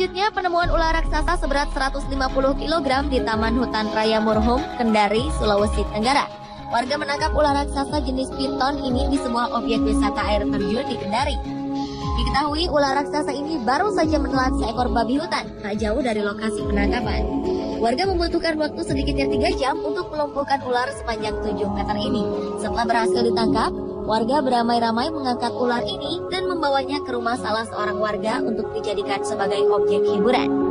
Selanjutnya penemuan ular raksasa seberat 150 kg di Taman Hutan Raya Murhum, Kendari, Sulawesi Tenggara. Warga menangkap ular raksasa jenis piton ini di sebuah objek wisata air terjun di Kendari. Diketahui ular raksasa ini baru saja menelan seekor babi hutan, tak jauh dari lokasi penangkapan. Warga membutuhkan waktu sedikitnya 3 jam untuk melumpuhkan ular sepanjang 7 meter ini. Setelah berhasil ditangkap, warga beramai-ramai mengangkat ular ini dan membawanya ke rumah salah seorang warga untuk dijadikan sebagai objek hiburan.